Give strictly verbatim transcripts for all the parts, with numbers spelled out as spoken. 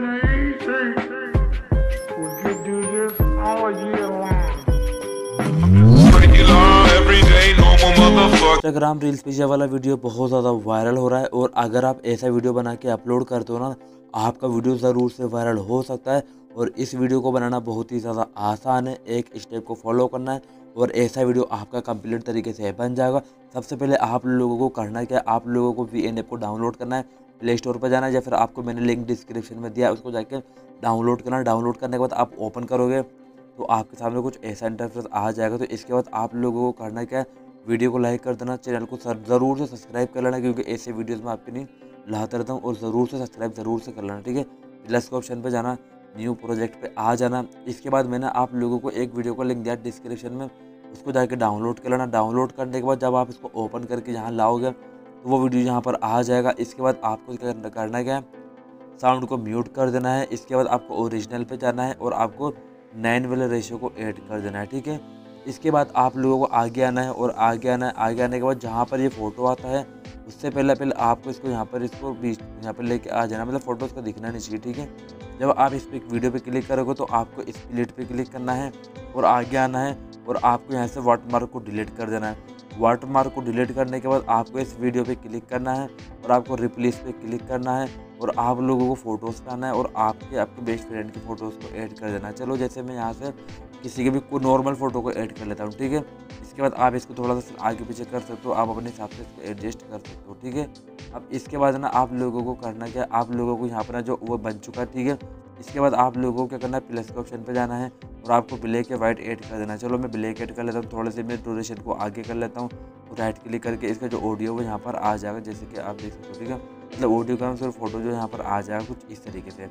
नहीं think we could do this all year long. Instagram reels पे ये वाला वीडियो बहुत ज़्यादा वायरल हो रहा है और अगर आप ऐसा वीडियो बना के अपलोड करते हो ना, आपका वीडियो ज़रूर से वायरल हो सकता है। और इस वीडियो को बनाना बहुत ही ज़्यादा आसान है, एक स्टेप को फॉलो करना है और ऐसा वीडियो आपका कंप्लीट तरीके से बन जाएगा। सबसे पहले आप लोगों को करना क्या, आप लोगों को वी एन ऐप को डाउनलोड करना है, प्ले स्टोर पर जाना है या फिर आपको मैंने लिंक डिस्क्रिप्शन में दिया, उसको जाके डाउनलोड करना है। डाउनलोड करने के बाद आप ओपन करोगे तो आपके सामने कुछ ऐसा इंटरफेस आ जाएगा। तो इसके बाद आप लोगों को करना क्या है, वीडियो को लाइक कर देना, चैनल को ज़रूर से सब्सक्राइब कर लेना क्योंकि ऐसे वीडियोज़ में आपके लिए लाता रहता हूँ, और ज़रूर से सब्सक्राइब ज़रूर से कर लेना, ठीक है। प्लस के ऑप्शन पर जाना, न्यू प्रोजेक्ट पे आ जाना। इसके बाद मैंने आप लोगों को एक वीडियो का लिंक दिया डिस्क्रिप्शन में, उसको जाके डाउनलोड कर लेना। डाउनलोड करने के बाद जब आप इसको ओपन करके यहाँ लाओगे तो वो वीडियो यहाँ पर आ जाएगा। इसके बाद आपको क्या करना क्या है, साउंड को म्यूट कर देना है। इसके बाद आपको ओरिजिनल पे जाना है और आपको नाइन वाले रेशियो को ऐड कर देना है, ठीक है। इसके बाद आप लोगों को आगे आना है और आगे आना है। आगे आने के बाद जहाँ पर ये फ़ोटो आता है उससे पहले पहले आपको इसको यहाँ पर इसको बीच यहाँ पर लेके आ जाना, मतलब फ़ोटो इसका दिखना नहीं चाहिए, ठीक है। जब आप इस पर वीडियो पे क्लिक करोगे तो आपको इस प्लेट पे क्लिक करना है और आगे आना है और आपको यहाँ से वाटरमार्क को डिलीट कर देना है। वाटरमार्क को डिलीट करने के बाद आपको इस वीडियो पे क्लिक करना है और आपको रिप्लेस पे क्लिक करना है और आप लोगों को फ़ोटोज़ पे आना है और आपके आपके बेस्ट फ्रेंड के फ़ोटोज़ को ऐड कर देना है। चलो जैसे मैं यहाँ से किसी के भी कोई नॉर्मल फ़ोटो को ऐड कर लेता हूँ, ठीक है। इसके बाद आप इसको थोड़ा सा आगे पीछे कर सकते हो, आप अपने हिसाब से इसको एडजस्ट कर सकते हो, ठीक है। अब इसके बाद ना आप लोगों को करना क्या है, आप लोगों को यहाँ पर ना जो वो बन चुका है, ठीक है। इसके बाद आप लोगों को क्या करना है, प्लस के ऑप्शन पर जाना है और आपको ब्लैक या वाइट ऐड कर देना है। चलो मैं ब्लैक ऐड कर लेता हूँ, थोड़े से मैं ड्यूरेशन को आगे कर लेता हूँ और राइट क्लिक करके इसका जो ऑडियो वो यहाँ पर आ जाएगा, जैसे कि आप देख सकते हो, ठीक है। मतलब ऑडियो का सिर्फ फोटो जो यहाँ पर आ जाएगा कुछ इस तरीके से।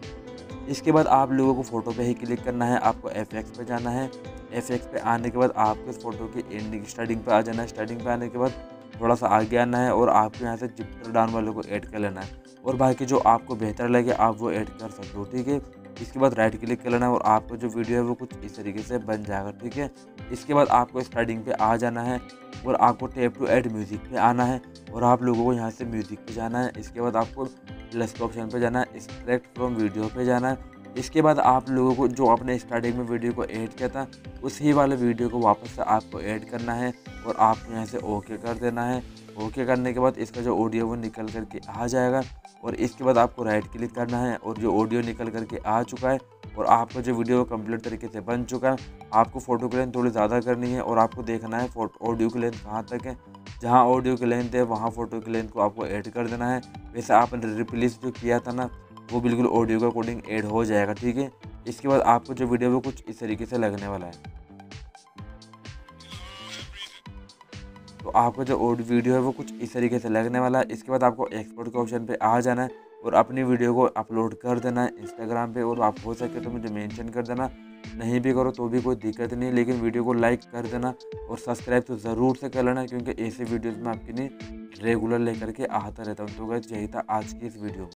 इसके बाद आप लोगों को फ़ोटो पे ही क्लिक करना है, आपको एफ एक्स पे जाना है। एफ एक्स पे आने के बाद आपको इस फोटो की एंडिंग स्टार्टिंग पे आ जाना है। स्टार्टिंग पे आने के बाद थोड़ा सा आगे आना है और आपको यहाँ से जिप्टर डाउन वालों को ऐड कर लेना है और बाकी जो आपको बेहतर लगे आप वो ऐड कर सकते हो, ठीक है। इसके बाद राइट क्लिक कर लेना है और आपका जो वीडियो है वो कुछ इस तरीके से बन जाएगा, ठीक है। इसके बाद आपको स्टार्टिंग पे आ जाना है और आपको टैप टू ऐड म्यूज़िक पे आना है और आप लोगों को यहाँ से म्यूज़िक पे जाना है। इसके बाद आपको प्लस के ऑप्शन पे जाना है, एक्सट्रैक्ट फ्रॉम वीडियो पे जाना है। इसके बाद आप लोगों को जो अपने स्टार्टिंग में वीडियो को ऐड किया था उसी वाले वीडियो को वापस से आपको ऐड करना है और आपको यहाँ से ओके कर देना है। ओके करने के बाद इसका जो ऑडियो वो निकल करके आ जाएगा और इसके बाद आपको राइट क्लिक करना है और जो ऑडियो निकल करके आ चुका है और आपका जो वीडियो कंप्लीट तरीके से बन चुका है। आपको फ़ोटो की लेंथ थोड़ी ज़्यादा करनी है और आपको देखना है फोटो ऑडियो की लेंथ कहाँ तक है, जहाँ ऑडियो की लेंथ है वहाँ फ़ोटो की लेंथ को आपको ऐड कर देना है। वैसे आपने रिप्लेस जो किया था ना वो बिल्कुल ऑडियो के अकॉर्डिंग ऐड हो जाएगा, ठीक है। इसके बाद आपको जो वीडियो वो कुछ इस तरीके से लगने वाला है। तो आपका जो ऑडियो वीडियो है वो कुछ इस तरीके से लगने वाला है। इसके बाद आपको एक्सपोर्ट के ऑप्शन पे आ जाना है और अपनी वीडियो को अपलोड कर देना है इंस्टाग्राम पे, और आप हो सके तो मुझे मेंशन कर देना, नहीं भी करो तो भी कोई दिक्कत नहीं, लेकिन वीडियो को लाइक कर देना और सब्सक्राइब तो ज़रूर से कर लेना क्योंकि ऐसे वीडियोज़ में आपके लिए रेगुलर लेकर के आता रहता हूँ। तो गाइस यही था आज की इस वीडियो।